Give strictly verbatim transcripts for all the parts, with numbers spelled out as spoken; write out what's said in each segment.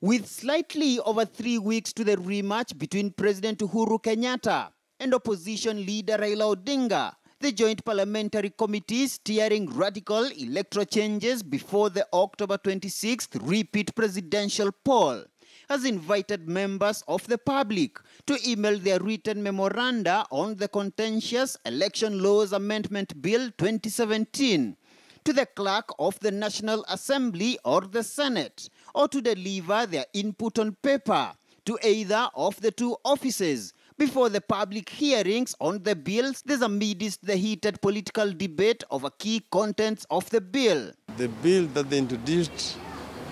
with slightly over three weeks to the rematch between President Uhuru Kenyatta and opposition leader Raila Odinga. The joint parliamentary committee steering radical electoral changes before the October twenty-sixth repeat presidential poll has invited members of the public to email their written memoranda on the contentious Election Laws Amendment Bill twenty seventeen to the clerk of the National Assembly or the Senate, or to deliver their input on paper to either of the two offices before the public hearings on the bills. This amidst the heated political debate over key contents of the bill. The bill that they introduced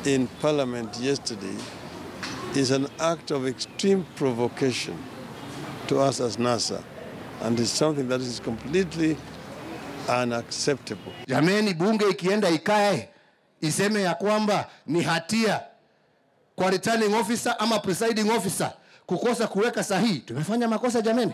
in Parliament yesterday is an act of extreme provocation to us as NASA, and is something that is completely unacceptable. Jameni, bunge ikienda ikae, iseme ya kwamba ni hatia kwa returning officer ama presiding officer kukosa kuweka sahihi. Tumefanya makosa jameni.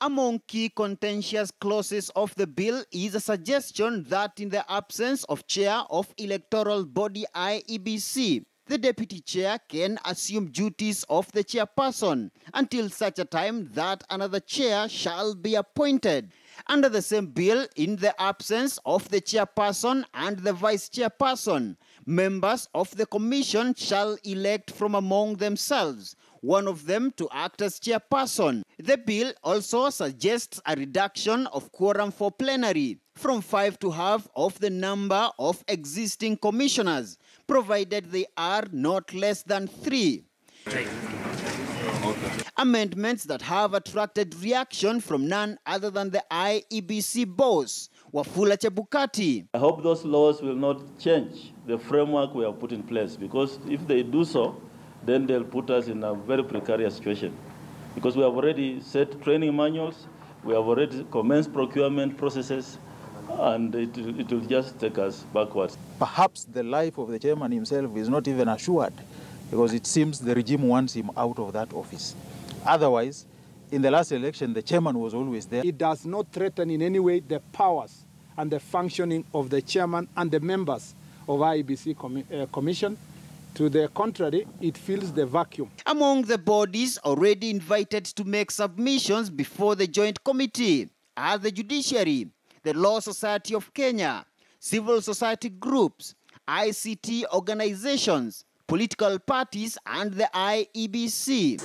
Among key contentious clauses of the bill is a suggestion that in the absence of chair of electoral body I E B C, the deputy chair can assume duties of the chairperson until such a time that another chair shall be appointed. Under the same bill, in the absence of the chairperson and the vice chairperson, members of the commission shall elect from among themselves one of them to act as chairperson. The bill also suggests a reduction of quorum for plenary from five to half of the number of existing commissioners, provided they are not less than three. Okay. Amendments that have attracted reaction from none other than the I E B C boss, Wafula Chebukati. I hope those laws will not change the framework we have put in place, because if they do so, then they'll put us in a very precarious situation, because we have already set training manuals, we have already commenced procurement processes, and it, it will just take us backwards. Perhaps the life of the chairman himself is not even assured, because it seems the regime wants him out of that office. Otherwise, in the last election, the chairman was always there. It does not threaten in any way the powers and the functioning of the chairman and the members of I E B C com uh, Commission. To the contrary, it fills the vacuum. Among the bodies already invited to make submissions before the joint committee are the judiciary, the Law Society of Kenya, civil society groups, I C T organizations, political parties, and the I E B C.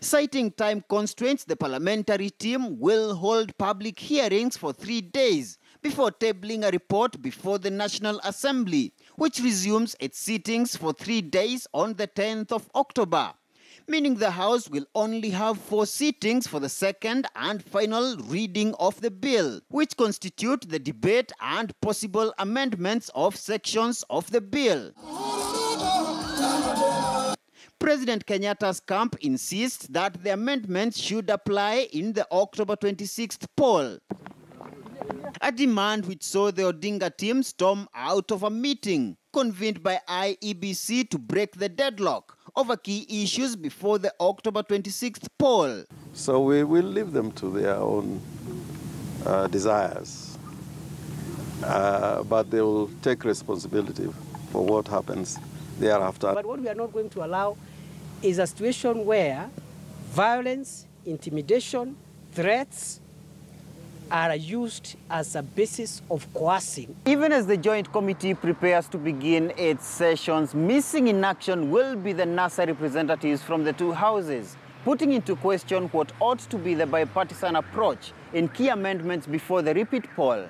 Citing time constraints, the parliamentary team will hold public hearings for three days before tabling a report before the National Assembly, which resumes its sittings for three days on the tenth of October, meaning the House will only have four sittings for the second and final reading of the bill, which constitute the debate and possible amendments of sections of the bill. President Kenyatta's camp insists that the amendments should apply in the October twenty-sixth poll, a demand which saw the Odinga team storm out of a meeting convened by I E B C to break the deadlock over key issues before the October twenty-sixth poll. So we will leave them to their own uh, desires, uh, but they will take responsibility for what happens thereafter. But what we are not going to allow is a situation where violence, intimidation, threats are used as a basis of coercing. Even as the Joint Committee prepares to begin its sessions, missing in action will be the NASA representatives from the two houses, putting into question what ought to be the bipartisan approach in key amendments before the repeat poll.